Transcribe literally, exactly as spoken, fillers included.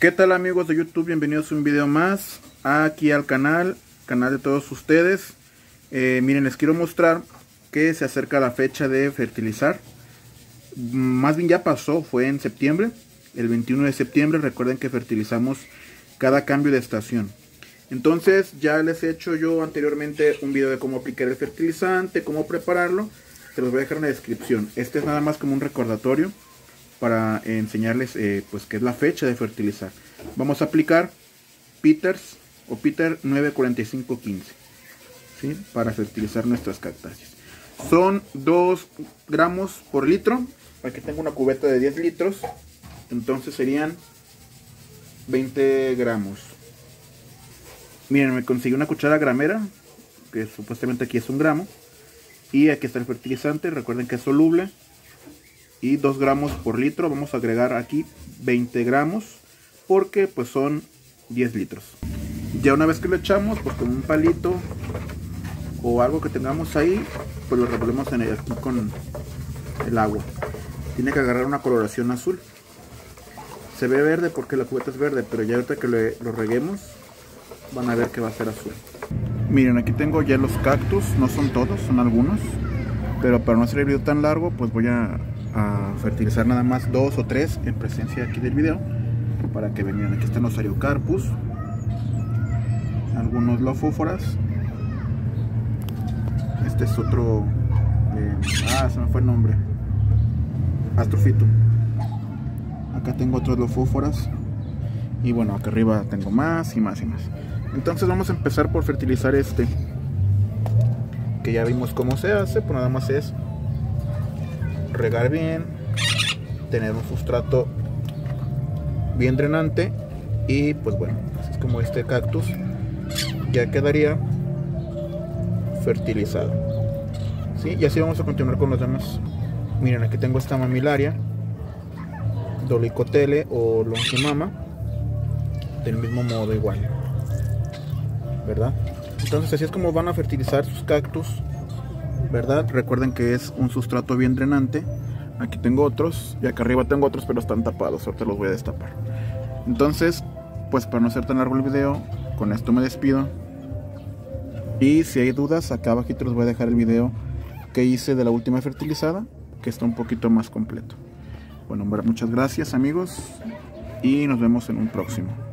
¿Qué tal amigos de YouTube? Bienvenidos a un video más aquí al canal, canal de todos ustedes. eh, Miren, les quiero mostrar que se acerca la fecha de fertilizar. Más bien ya pasó, fue en septiembre, el veintiuno de septiembre. Recuerden que fertilizamos cada cambio de estación. Entonces ya les he hecho yo anteriormente un video de cómo aplicar el fertilizante, cómo prepararlo. Se los voy a dejar en la descripción. Este es nada más como un recordatorio para enseñarles eh, pues que es la fecha de fertilizar. Vamos a aplicar Peters o Peter nueve cuatro cinco uno cinco, ¿sí?, para fertilizar nuestras cactáceas. Son dos gramos por litro. Aquí tengo una cubeta de diez litros, entonces serían veinte gramos. Miren, me conseguí una cuchara gramera, que supuestamente aquí es un gramo, y aquí está el fertilizante. Recuerden que es soluble, y dos gramos por litro. Vamos a agregar aquí veinte gramos, porque pues son diez litros. Ya una vez que lo echamos, pues con un palito o algo que tengamos ahí, pues lo revolvemos en el, aquí con el agua. Tiene que agarrar una coloración azul. Se ve verde porque la cubeta es verde, pero ya ahorita que lo, lo reguemos van a ver que va a ser azul. Miren, aquí tengo ya los cactus. No son todos, son algunos, pero para no hacer el video tan largo, pues voy a a fertilizar nada más dos o tres en presencia aquí del video, para que vengan. Aquí están los ariocarpus, algunos lofóforas. Este es otro eh, ah, se me fue el nombre, Astrofito. Acá tengo otros lofóforas, y bueno, acá arriba tengo más y más y más. Entonces vamos a empezar por fertilizar este, que ya vimos cómo se hace. Pues nada más es regar bien, tener un sustrato bien drenante, y pues bueno, así es como este cactus ya quedaría fertilizado, ¿sí? Y así vamos a continuar con los demás. Miren, aquí tengo esta mamilaria dolicotele o longimama, del mismo modo, igual, ¿verdad? Entonces así es como van a fertilizar sus cactus, ¿verdad? Recuerden que es un sustrato bien drenante. Aquí tengo otros, y acá arriba tengo otros, pero están tapados. Ahorita los voy a destapar. Entonces, pues para no ser tan largo el video, con esto me despido. Y si hay dudas, acá abajito les voy a dejar el video que hice de la última fertilizada, que está un poquito más completo. Bueno, muchas gracias amigos, y nos vemos en un próximo.